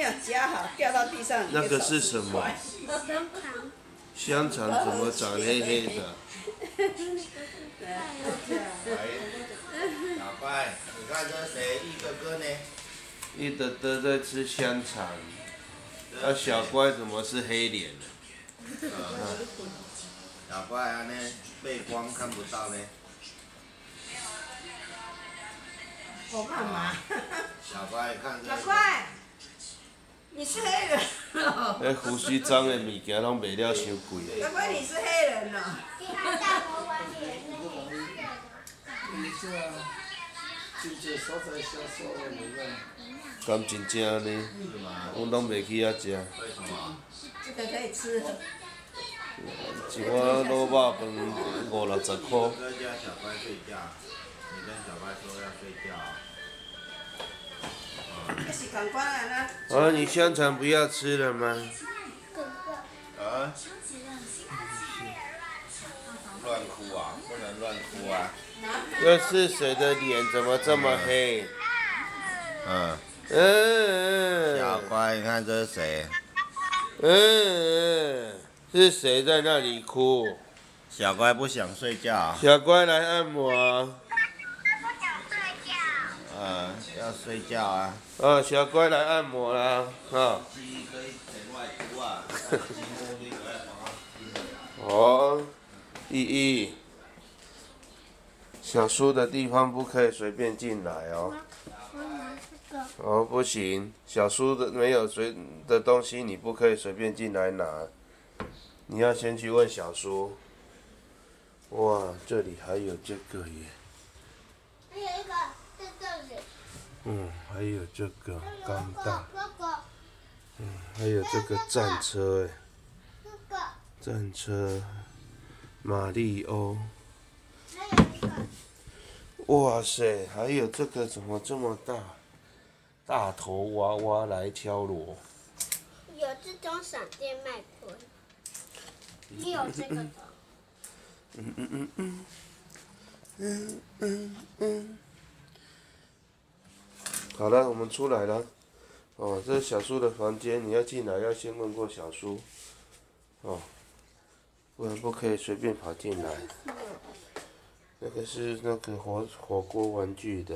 没有夹好，掉到地上。那个是什么？香肠怎么长黑黑的？老怪，你看这谁一哥哥呢？一德德在吃香肠，那小乖怎么是黑脸呢？小怪啊呢，背光看不到呢。 我干嘛？小乖，看这。小乖，你是黑人咯？那胡须章的物件拢卖了伤贵。小乖，你是黑人咯？你这，真济所在销售的物件。敢真正呢？我拢袂去遐食。这个可以吃。一碗卤肉饭50-60块。 你跟小白说要睡觉、你香肠不要吃了吗？乱哭啊！不能乱哭啊！这是谁的脸？怎么这么黑？小乖，你看这是谁？是谁在那里哭？小乖不想睡觉。小乖来按摩。 要睡觉啊！小乖来按摩啦，哦，依依，小叔的地方不可以随便进来哦。哦，不行，小叔的没有随的东西，你不可以随便进来拿，你要先去问小叔。哇，这里还有这个耶！还有一个。 还有这个钢弹，还有这个战车哎，战车，马里欧，哇塞，还有这个怎么这么大？大头娃娃来敲锣，有这种闪电麦昆，也有这个的，好了，我们出来了。哦，这是小叔的房间，你要进来要先问过小叔，哦，不然不可以随便跑进来。那个是那个火锅玩具的。